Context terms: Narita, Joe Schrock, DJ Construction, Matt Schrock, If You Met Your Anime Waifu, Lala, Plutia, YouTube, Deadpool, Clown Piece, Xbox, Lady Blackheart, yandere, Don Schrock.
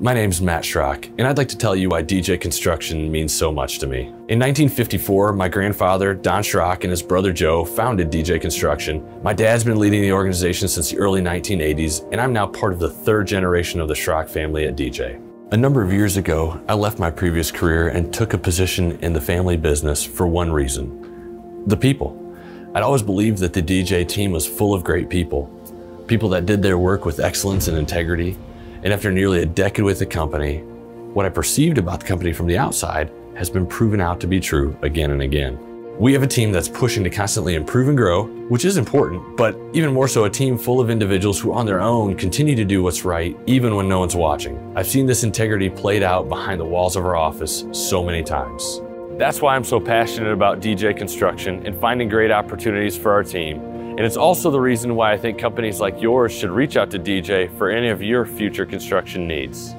My name's Matt Schrock, and I'd like to tell you why DJ Construction means so much to me. In 1954, my grandfather, Don Schrock, and his brother Joe founded DJ Construction. My dad's been leading the organization since the early 1980s, and I'm now part of the third generation of the Schrock family at DJ. A number of years ago, I left my previous career and took a position in the family business for one reason: the people. I'd always believed that the DJ team was full of great people, people that did their work with excellence and integrity. And after nearly a decade with the company, what I perceived about the company from the outside has been proven out to be true again and again. We have a team that's pushing to constantly improve and grow, which is important, but even more so a team full of individuals who on their own continue to do what's right even when no one's watching. I've seen this integrity played out behind the walls of our office so many times. That's why I'm so passionate about DJ Construction and finding great opportunities for our team. And it's also the reason why I think companies like yours should reach out to DJ for any of your future construction needs.